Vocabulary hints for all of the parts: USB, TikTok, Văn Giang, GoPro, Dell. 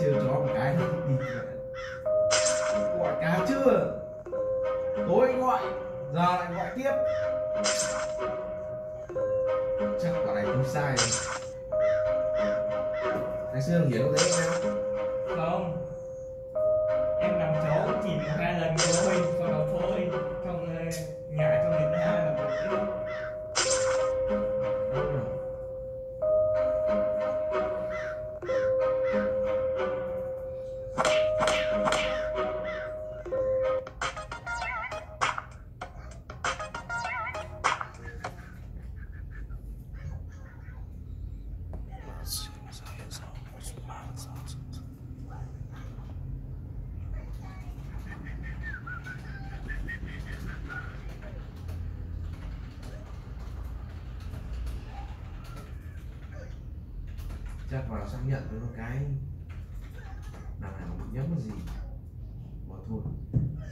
Chưa cho một cái chắc vào xác nhận với một cái đằng nào cũng nhấm gì bỏ thôi,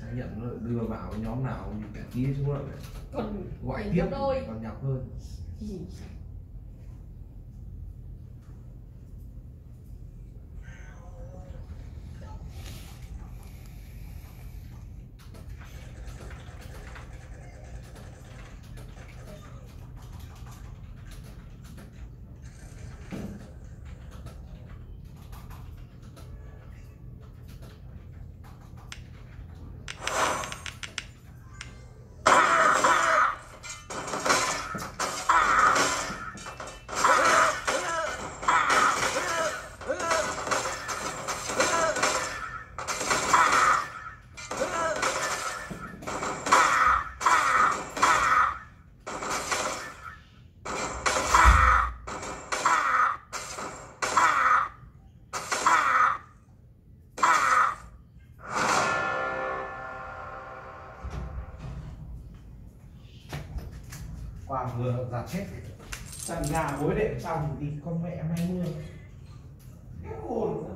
xác nhận nó đưa vào nhóm nào như cả kia xuống lại còn gọi tiếp còn nhọc hơn. Và vừa giặt hết sàn nhà gối đệm xong thì con mẹ may mưa cái hồn.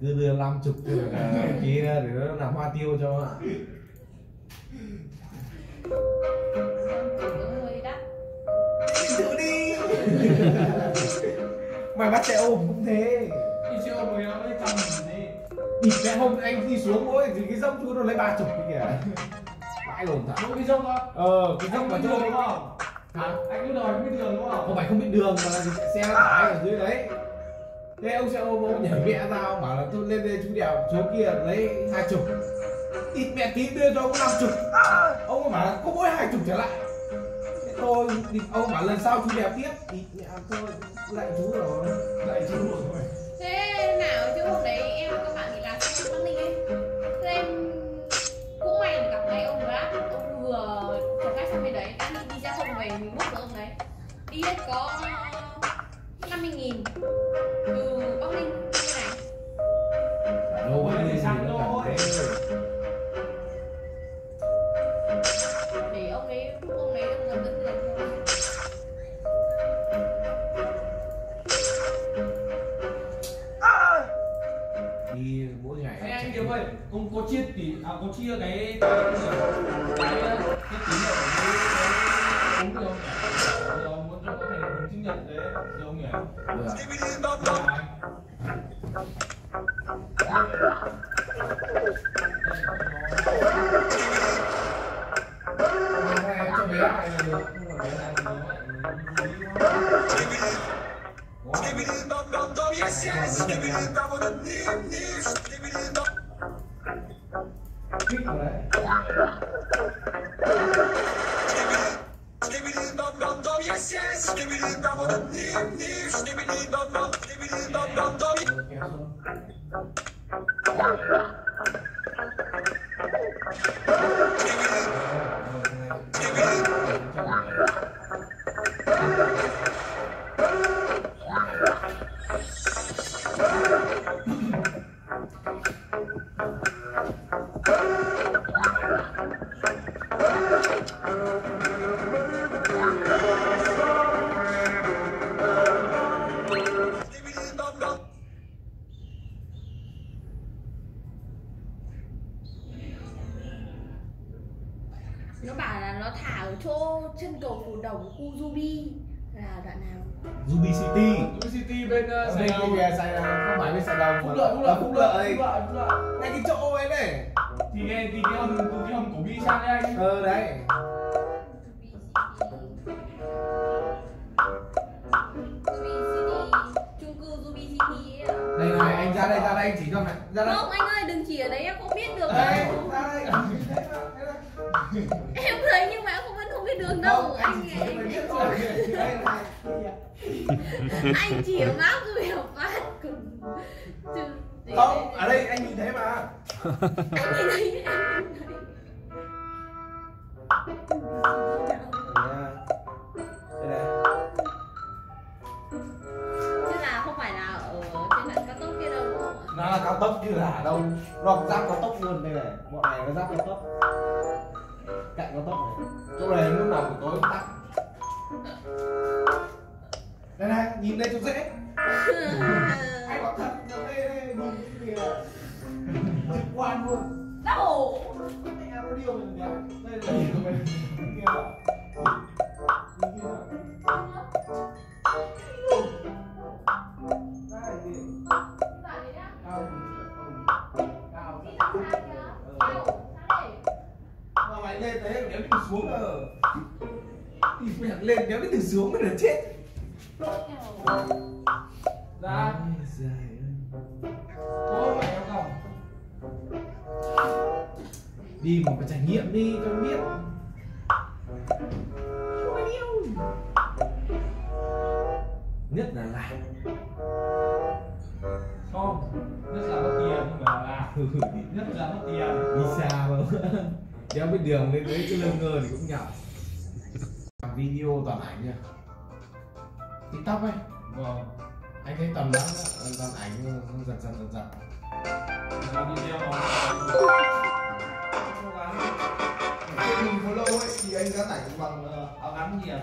Cứ đưa 50 từ kia để nó làm hoa tiêu cho ạ. Tự đi. Mày bắt chạy ôm cũng thế. Đi chơi ôm nó lấy trăm đi. Bịt cái hôm anh đi xuống mỗi thì cái dông chú nó lấy 30 cái kìa. Vãi lồn thật. Mỗi cái dông á? Cái dông mà chưa đúng không? Hả? Anh cứ đòi không biết đường đúng không? Không phải không biết đường mà là xe tải ở dưới đấy. Thế ông xe ôm ông nhảy mẹ ra ông bảo là tôi lên đây chú đèo chỗ kia lấy 20. Ít mẹ tí đưa cho ông 50. Ông bảo là có mỗi 20 trở lại. Thế thôi, ông bảo lần sau chú đèo tiếp. Ít mẹ thôi, lại chú rồi. Lại chú rồi. Thế nào chứ hôm đấy em các bạn thì là xe Bắc Ninh ấy. Thế em cũng may là gặp ngày ông Grab. Ông vừa chở khách sang bên đấy, đã đi ra không về mình mất rồi ông đấy. Đi hết có 50.000 từ Bắc Ninh như này. Đâu thì sang thôi. Để ông ấy gần đến được thôi. Đi mỗi ngày. Thế anh Điệp ơi, ông có chia tỷ à, có chia cái tỷ lệ đúng không? Chứng nhận đấy, được không nhỉ? thả ở chỗ chân cầu Phù Đồng, khu Ruby là đoạn nào? Ruby City. Ruby City bên Sài Gòn. Không phải bên Sài Gòn. Phúc Lợi. Này cái chỗ ấy này. Thì cái hầm của Bi sang đây anh. Đấy. Ra đây anh chỉ cho mày. Ra đây. Không anh ơi đừng chỉ ở đấy, em không biết được. Em thấy nhưng mà em vẫn không biết đường đâu. Anh chỉ ở map rồi hiểu phát. Không, ở đây anh nhìn thấy mà. Anh nhìn thấy em. Nó là cao tốc chứ là đâu, nó giáp cao tốc luôn đây này, bọn này nó giáp cao tốc, cạnh cao tốc này, chỗ này lúc nào buổi tối cũng tắt. Đây này, nhìn đây chỗ dễ. Anh bảo thật, đây nhìn kìa, trực quan luôn. Đâu? Anh em có điều mình nhé, đây là điều mình kìa. Lên đấy nếu đi xuống là mẹ lên nếu đi từ xuống là chết. Ra. Ôi mày không đâu. Đi một cái trải nghiệm đi cho biết. Nhất là lại. Không, nhất là mất tiền mà là nhất là mất tiền. Đi xa mà. Đéo biết đường lên đấy cái lơ ngơ thì cũng nhở. Làm video toàn ảnh nha, TikTok ấy. Vâng. Anh thấy toàn ảnh dần dần. Làm video mà. Cố gắng. Khi mình follow ấy thì anh đã tải bằng áo ngắn nhiều.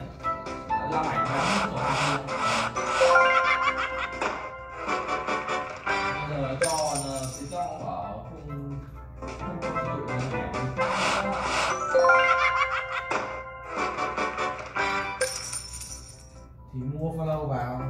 Làm ảnh ngắn của anh. Bây giờ cho TikTok bảo không sử dụng. Thì mua follow vào.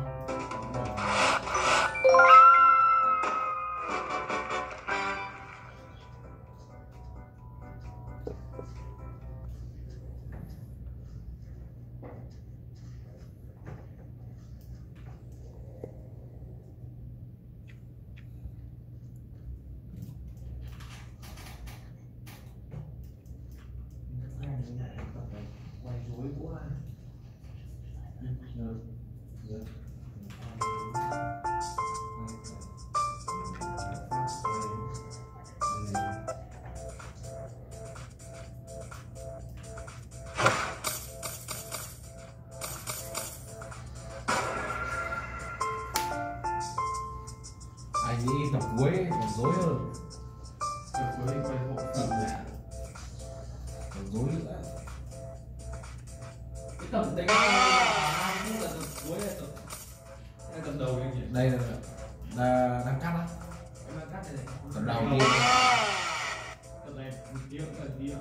Anh nghĩ tập cuối còn dối hơn. Tập cuối quay hộ tầm này còn dối nữa. Cái tập đánh cũng là tập cuối hay tập hay tập đầu anh nhỉ? Đây là đang cắt á. Em đang cắt đây này. Tập đầu đi. Tập này tiếng.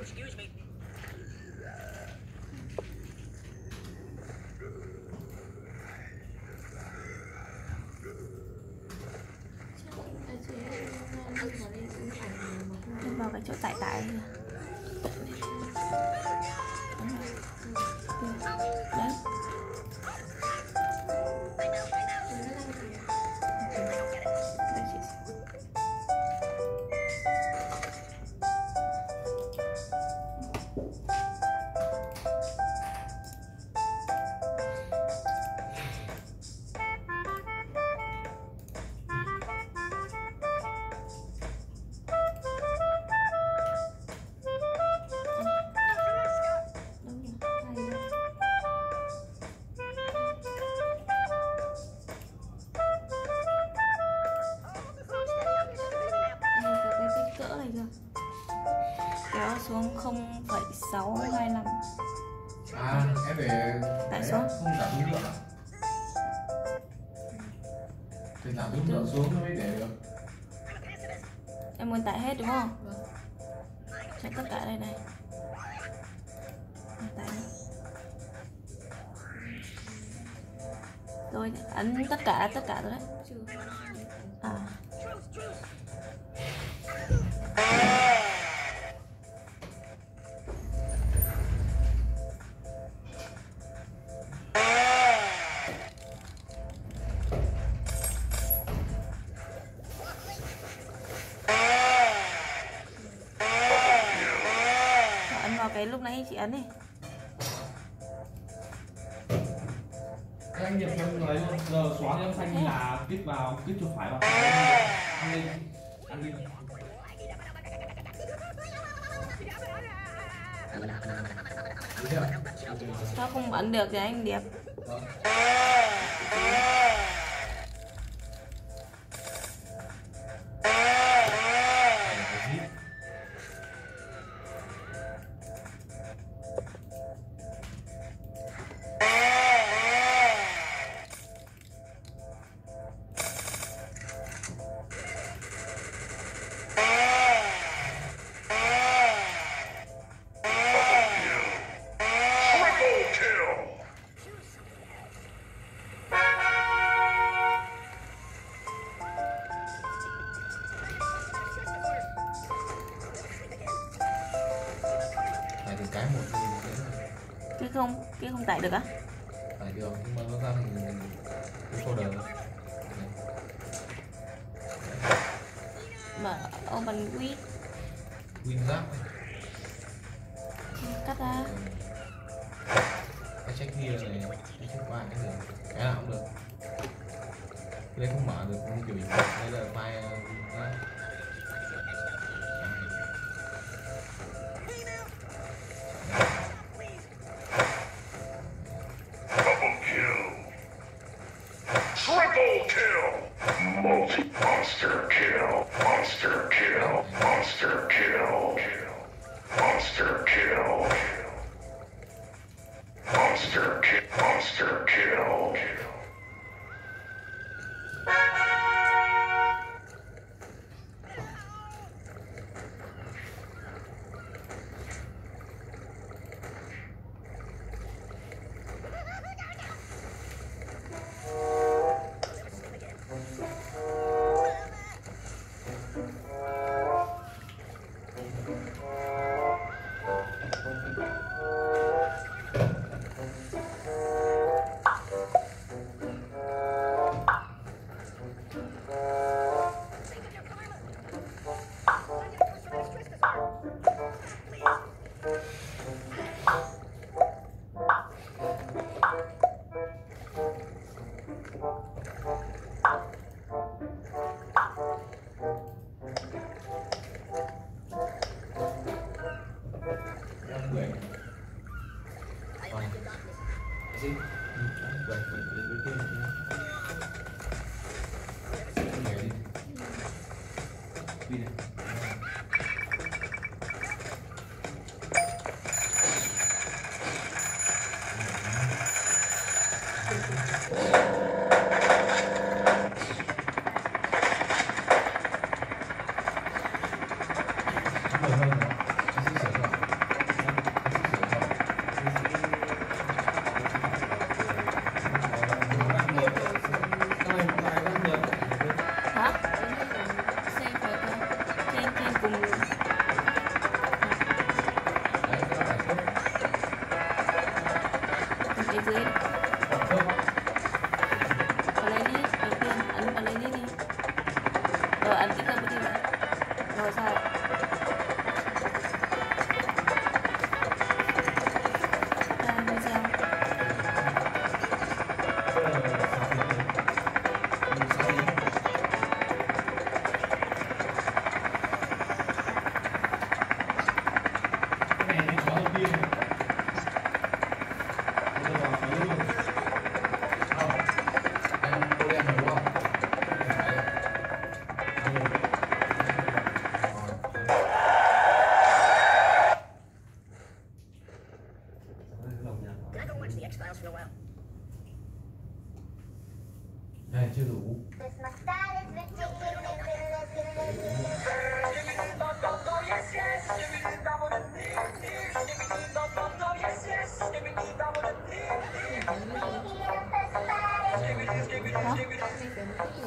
Excuse me. Vào cái chỗ tải tải kéo xuống 0,625. À, cái về tại số không giảm dung lượng. Thì giảm dung lượng xuống mới để được. Em muốn tải hết đúng không? Vâng. Chạy tất cả đây này. Tải. Rồi ấn tất cả rồi đấy. À. Cái lúc nãy chị ấn đi. Anh nhập trong đấy giờ xóa âm thanh là kích vào, kích chuột phải vào. Ăn đi. Sao không ấn được thì anh Điệp. Cái không tải được á? Tải được nhưng mà nó ra thì cái folder. Mở open with. WinZap. Cắt ra. Cái check kia này, cái check qua cái này, cái nào cũng được. Cái đấy không mở được, không kiểu gì. Đây là file đó.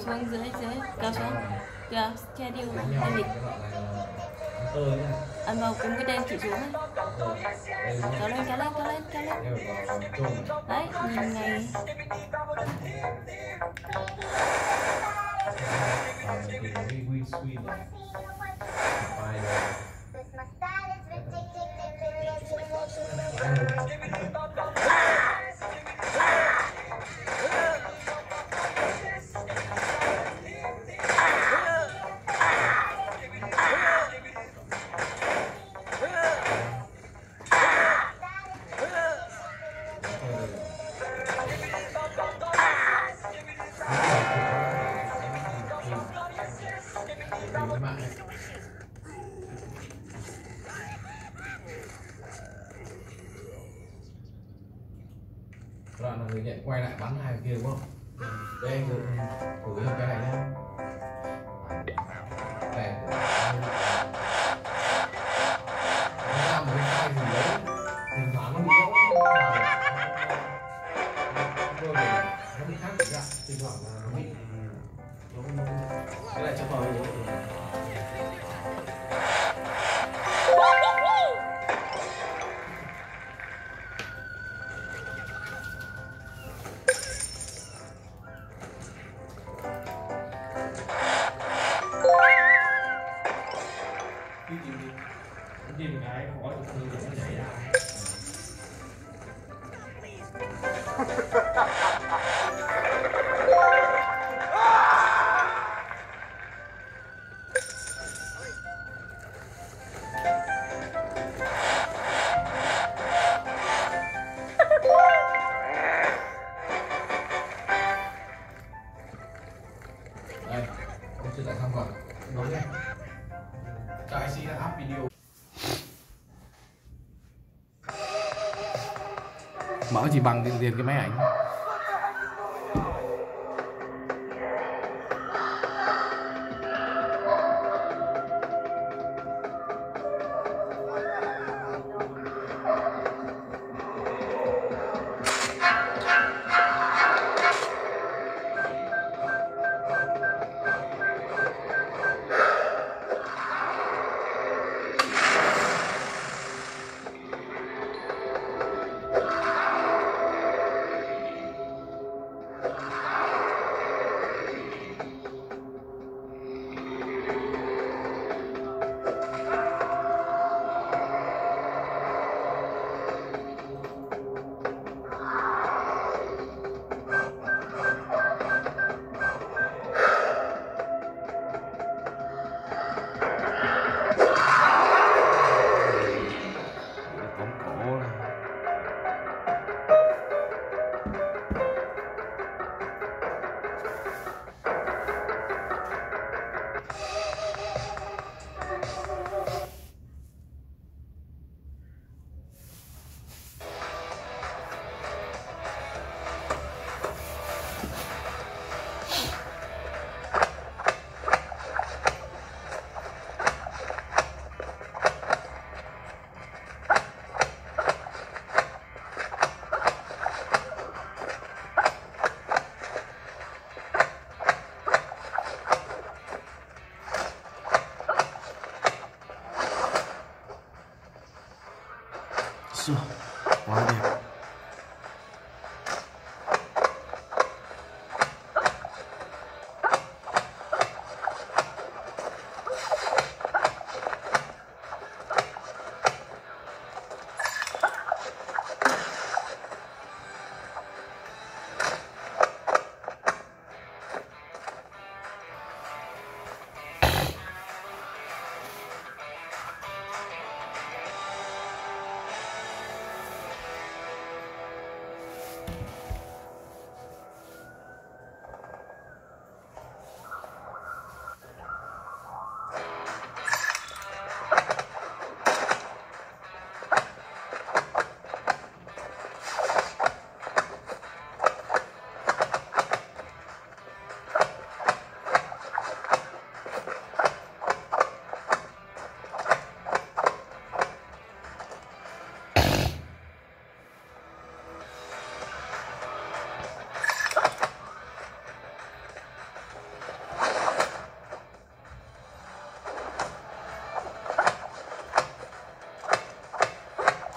Xuống dưới cao xuống kìa, che điêu này, che vịt ăn vào cùng cái đen chỉ xuống đấy, kéo lên đấy, nhìn này là người nhẹ quay lại bắn hai kia đúng không? Đây anh thử thêm cái này nhé. Này nó ra một cái tay gì đấy, thỉnh thoảng nó bị lỗ nó bị khác gì ra, thỉnh thoảng là nó bị cái này cho vào đi. Mở chỉ bằng tiền cái máy ảnh.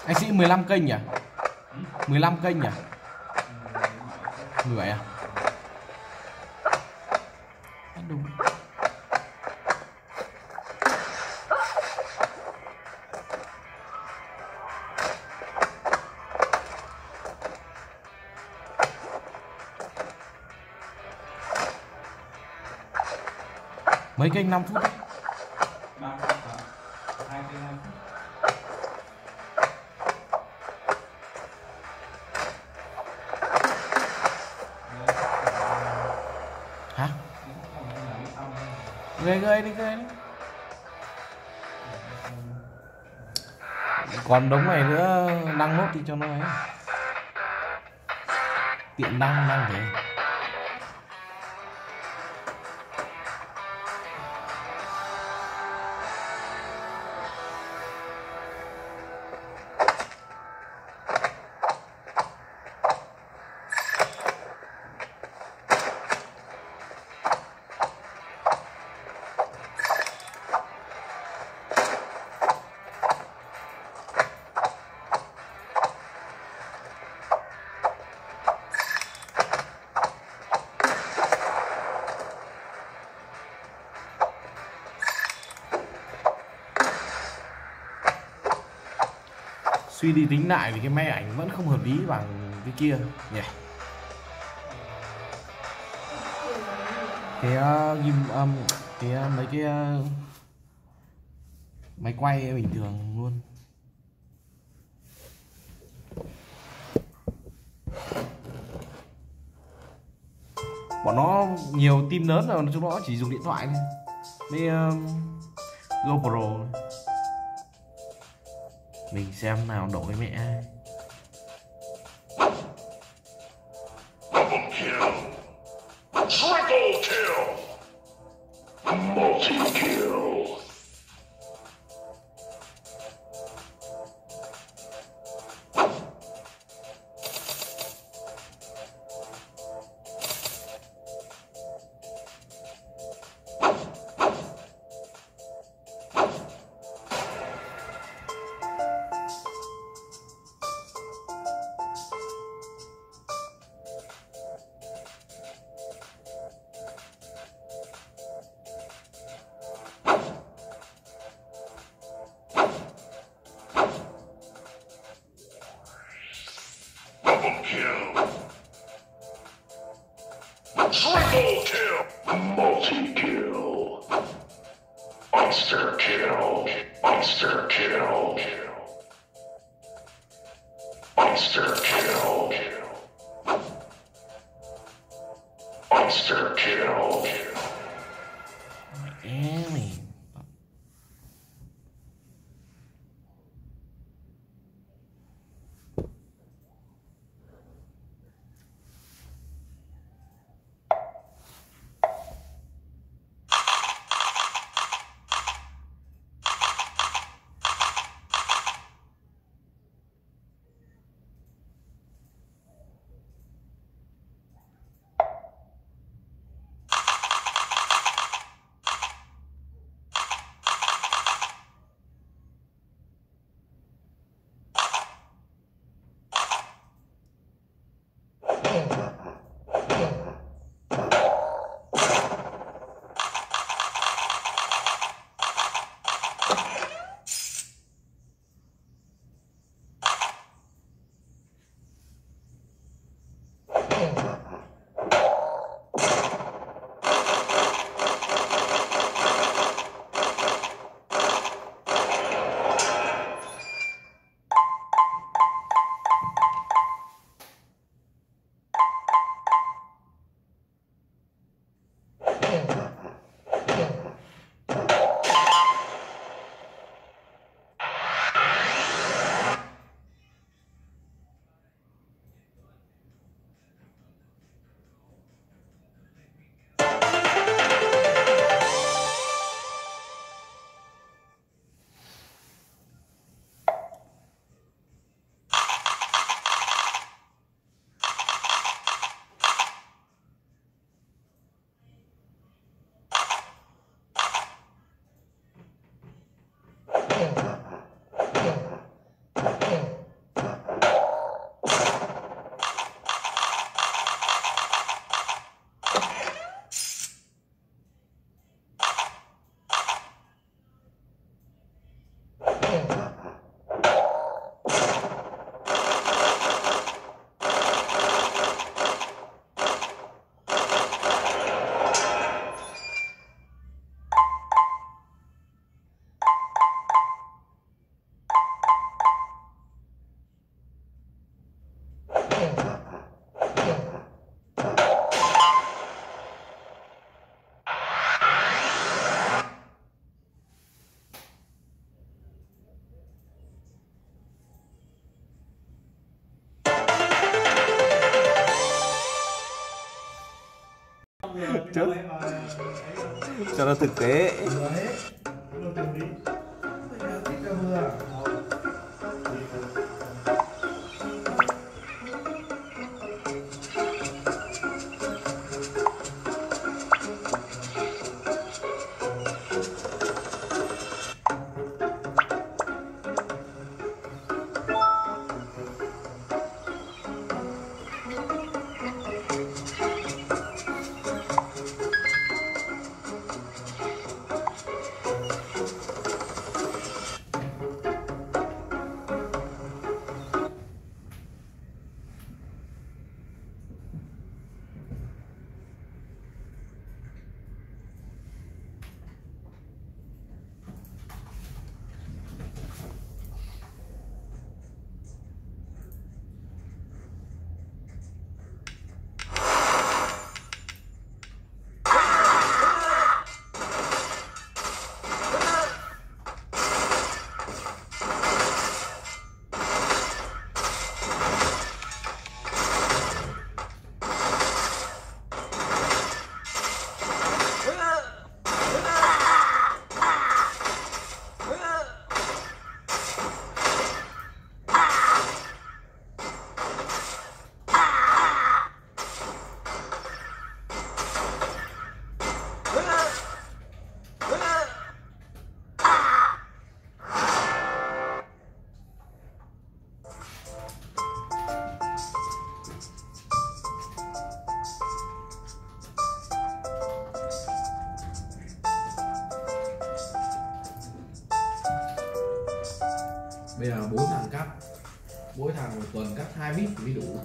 Anh Sĩ 15 kênh nhỉ? 15 kênh nhỉ? 17 à? Đúng. Mấy kênh 5 phút đấy. 2 kênh 5 phút. Gây đi gây đi. Còn đống này nữa đăng nốt thì cho nó ấy. Tiện đăng thế. Suy đi tính lại thì cái máy ảnh vẫn không hợp lý bằng cái kia nhỉ. Cái mấy cái máy quay bình thường luôn. Bọn nó nhiều team lớn rồi, chúng nó chỉ dùng điện thoại thôi. Mấy GoPro mình xem nào đổi mẹ. Triple kill, multi kill, monster kill, monster kill, monster kill, monster kill. trước cho nó thực tế. Bây giờ 4 thằng cắt, mỗi thằng một tuần cắt 2 mít thì mới đủ.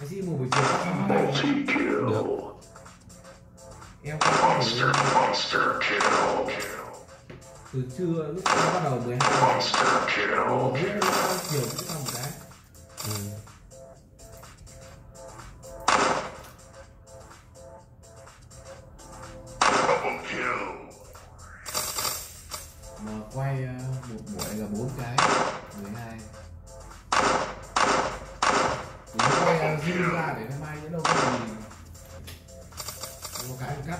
Cái gì mà buổi chiều cắt 2 mít được. Em có thể từ trưa lúc nó bắt đầu 12 giờ, một chiều cũng xong một cái. Mà quay một buổi là 4 cái 12 thì nó quay riêng ra để mai nhớ đâu có gì một cái mình cắt.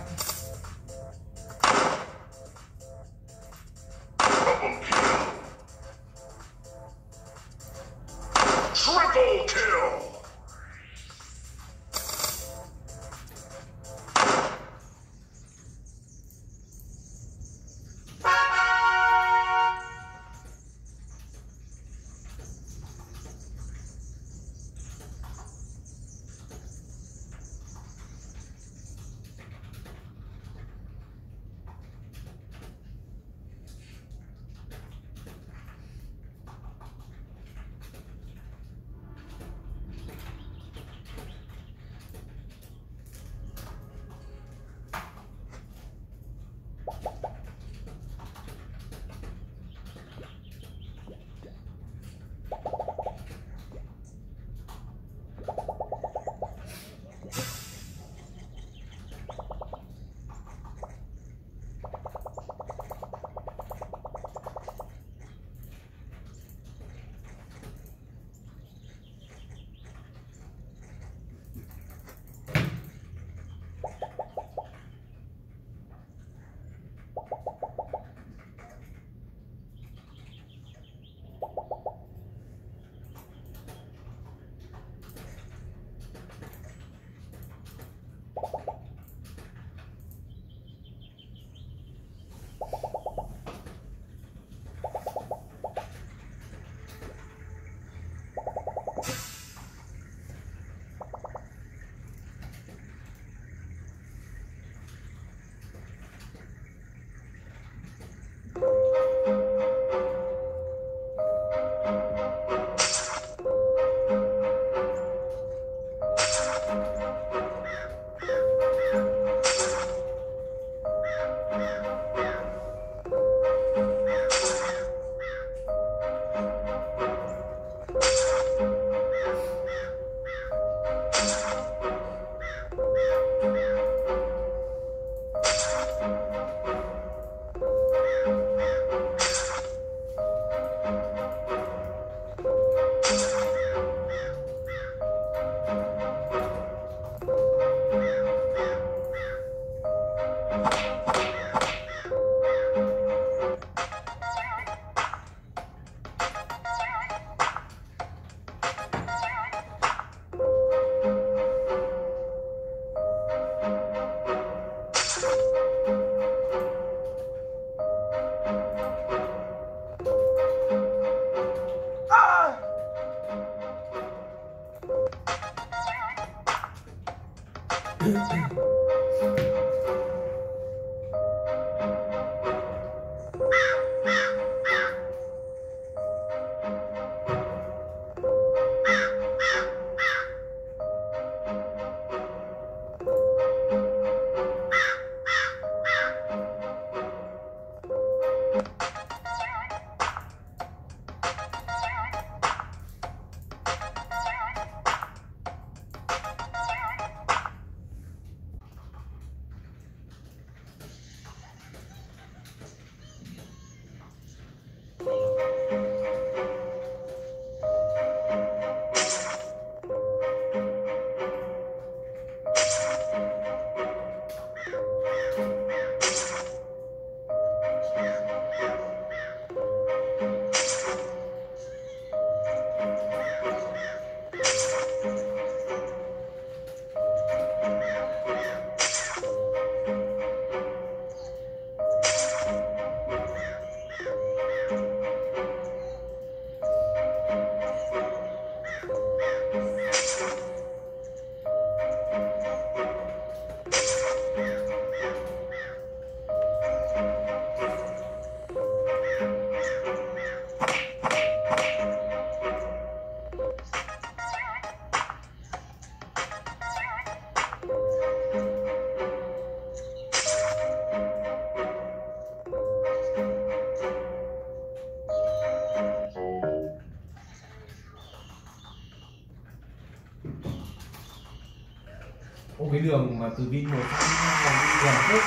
Cái đường mà từ pin 1 đến gần hết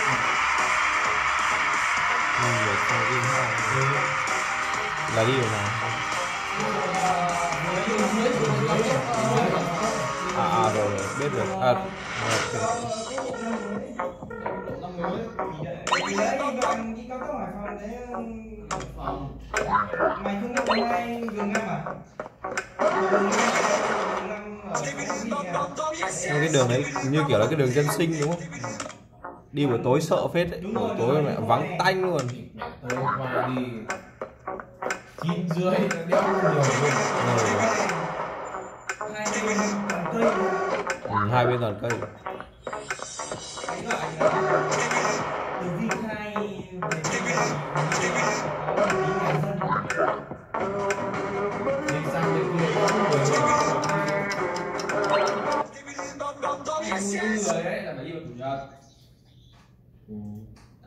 là đi đường nào? À rồi biết được. À, cái đường đấy như kiểu là cái đường dân sinh đúng không? Đi buổi tối sợ phết đấy, buổi tối mẹ vắng tanh luôn. Đi 9 rưỡi đeo nhiều. Hai bên dàn cây.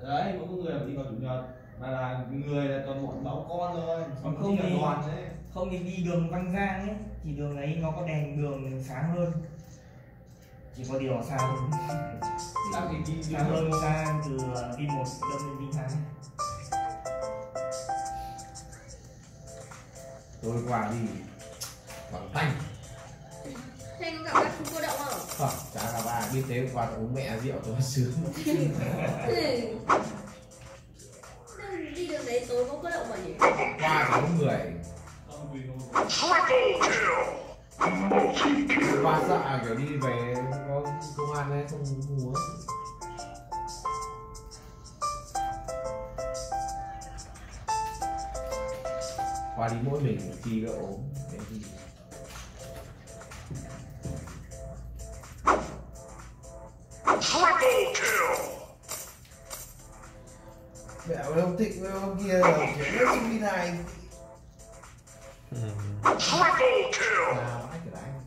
Đấy, mỗi người là đi vào chủ nhật mà là người là toàn bọn báo con thôi, còn không thì đoàn đấy. Không thì đi đường Văn Giang ấy, thì đường đấy nó có đèn đường sáng hơn, chỉ có điều là xa hơn. Sao thì đi sáng hơn ra từ đi 1 đến đi 2. Tôi qua đi Quảng Thanh. Thế có cảm giác không cô đậu không? Khoảng chả là bà biết thế quạt uống mẹ rượu tôi sướng. Đi đường đấy tối có cô đậu mà nhỉ? Qua có người. Qua sợ kiểu đi về có công an đấy không muốn. Qua đi mỗi mình khi đỡ ốm. Mẹ ông Thịnh với ông kia là kiểu hết sinh viên này. Triple kill. Nào, anh kiểu anh.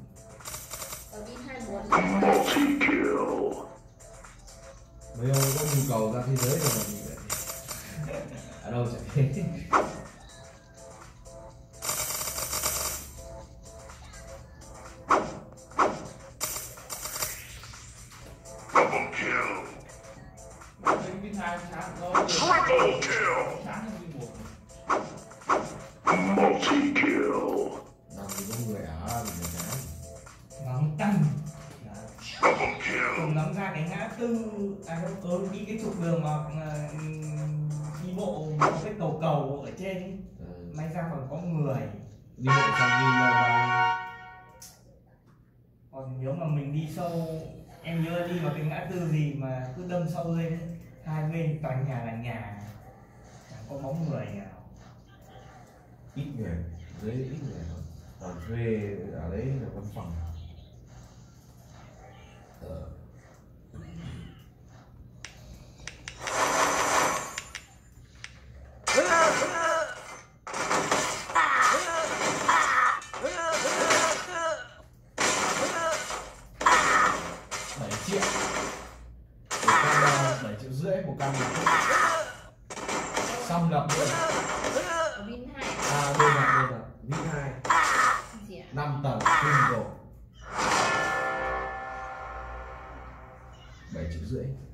Ở bên 2-4. Mấy ông có nhu cầu ra thế giới rồi mà mình vậy. Ở đâu chẳng thế. Đi cái trục đường mà đi bộ cái cầu ở trên may ra còn có người đi bộ còn gì là còn nếu mà mình đi sâu em nhớ đi vào cái ngã tư gì mà cứ đâm sâu lên hai bên toàn nhà là nhà, chẳng có bóng người nào. Ít người, dưới ít người thôi. Còn thuê ở đấy là văn phòng. Xong lập rồi. Vin 2. À đây là Vin 2. 5 tầng full rồi. 7 triệu rưỡi.